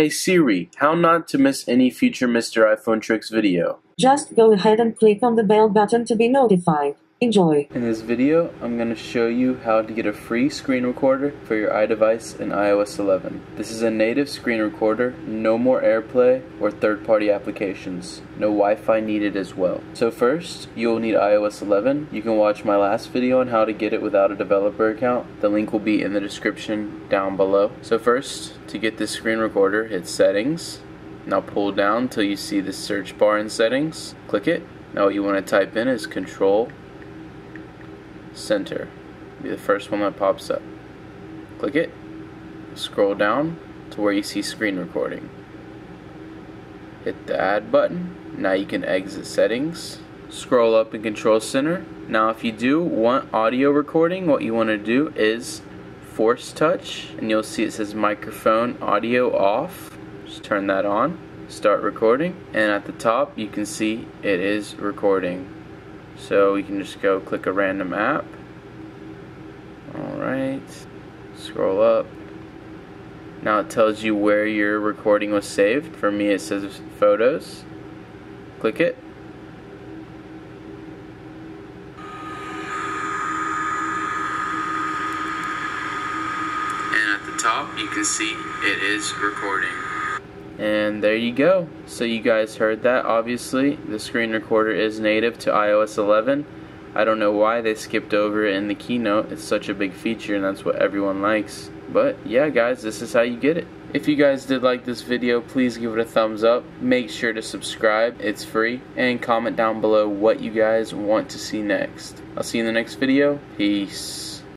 Hey Siri, how not to miss any future Mr. iPhone Tricks video? Just go ahead and click on the bell button to be notified. Enjoy! In this video, I'm going to show you how to get a free screen recorder for your iDevice in iOS 11. This is a native screen recorder, no more AirPlay or third-party applications. No Wi-Fi needed as well. So first, you'll need iOS 11. You can watch my last video on how to get it without a developer account. The link will be in the description down below. So first, to get this screen recorder, hit Settings. Now pull down till you see the search bar in Settings. Click it. Now what you want to type in is Control Center. It'll be the first one that pops up. Click it. Scroll down to where you see Screen Recording. Hit the Add button. Now you can exit Settings. Scroll up in Control Center. Now if you do want audio recording, what you want to do is Force touch, and you'll see it says microphone audio off. Just turn that on, start recording, and at the top you can see it is recording. So we can just go click a random app. Alright, scroll up. Now it tells you where your recording was saved. For me it says Photos. Click it. And at the top you can see it is recording. And there you go. So you guys heard that. Obviously, the screen recorder is native to iOS 11. I don't know why they skipped over it in the keynote. It's such a big feature and that's what everyone likes. But yeah guys, this is how you get it. If you guys did like this video, please give it a thumbs up. Make sure to subscribe. It's free. And comment down below what you guys want to see next. I'll see you in the next video. Peace.